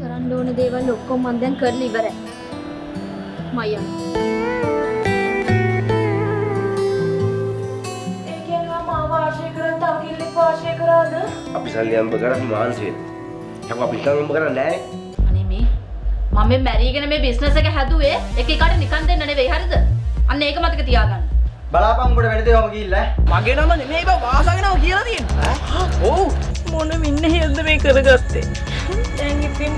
කරන්න දේවල් ඔක්කොම මම දැන් කරලා ඉවරයි. මයන්. ඒ කියනවා මාව ආශය කරන් තව කිල්ලෙක් ආශය කරාද? අපි සල්ලියම්බ කරා මාන්සි වෙන්න. හැම අපි සල්ලියම්බ කරන්නේ නැහැ. අනේ මේ මම මේ මැරිගෙන මේ බිස්නස් එක හැදුවේ එක එකට නිකන් දෙන්න නෙවෙයි හරිද? අන්න ඒක මතක තියාගන්න. බලාපන් උඹට වෙන දේවම ගිහිල්ලා. මගේ නම නෙමෙයි බා වාසගෙනව කියලා තියෙනවා. ඔව් මොන මින්නේ හෙල්ද මේ කරගත්තේ? දැන් ඉතින්